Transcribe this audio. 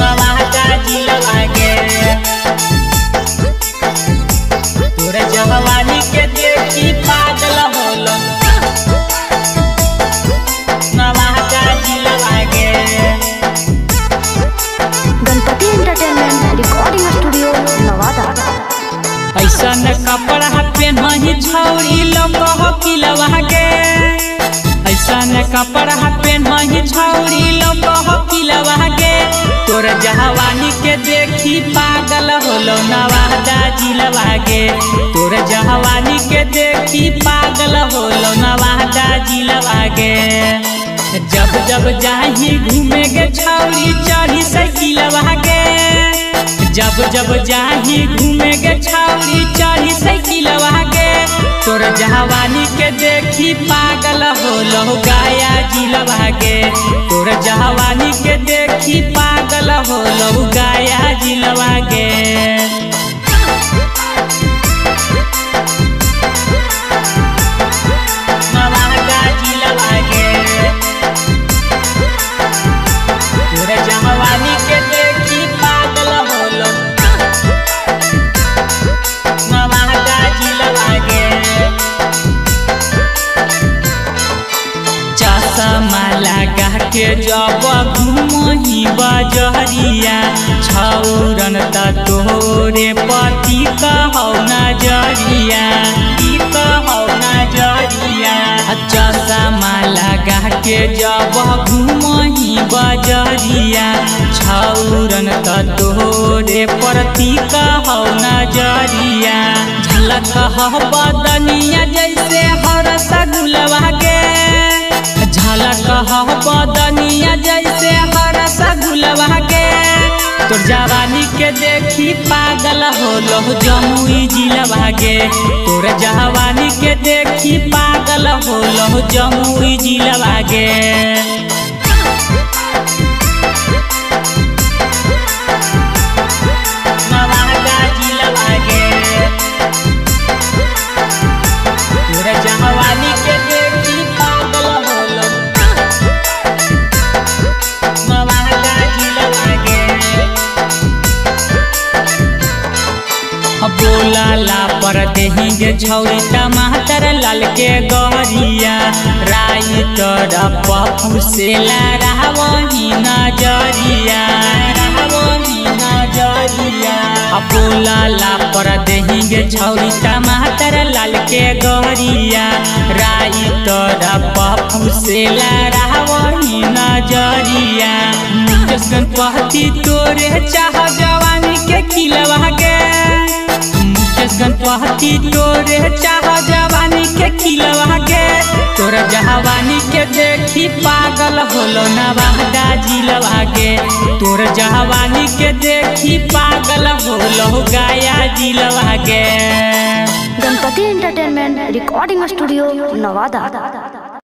नवादा जिलबा गे तोरे जवानी के देखी पागल होलन। नवादा जिलबा गे Ganpati entertainment recording studio Nawada. ऐसा न कपड़ा पहनी छौरी लंबह किलवा गे ऐसा न कपड़ा पहनी छौरी लंबह किलवा गे तोर जवानी के देखी पागल होलो। नवादा जिलबा गे तोर जवानी के देखी पागल होलो। नवादा जिलबा गे जब जब जाही घूमे गे छौरी चढ़ी साइकिलवा गे जब जब जाही घूमे गे छौरी चढ़ी साइकिलवा गे तोर जवानी के देखी पागल होलो। गाया जिलबा गे तोर जवानी के देखी पागल होलो। गाया जिलबा गे के जब घूमही बजरिया छौरन त तोरे पति कहौ नजरिया ई कहौ नजरिया। चश्मा लगा के जब घूमही बजरिया छौरन त तोरे पति कहौ नजरिया झलक ह बदनिया जैसे हरस गुलवा गे झलक ह बदनिया जैसे हरस गुलवा गे तोर जवानी के देखी पागल होलो। जमुई जिलबा गे तोर जवानी के देखी पागल होलो। जमुई जिलबा गे बोला ला पर देहिंगे छौरी टमाटर लाल के गौरिया राई तोरा पप्पू से लहरावही नजरिया लहरावही नजरिया। बोला ला पर देहिंगे छौरी टमाटर लाल के गौरिया राई तोरा पप्पू से लहरावही नजरिया। गणपति तोरे चाह जवानी के खिलवा गे गणपति तोरे चाह जवानी के खिलवा गे तोर जवानी के देखी पागल होलो। नवादा जिलबा गे तोर जवानी के देखी पागल होलो। गाया जिलबा गे Ganpati entertainment recording studio Nawada.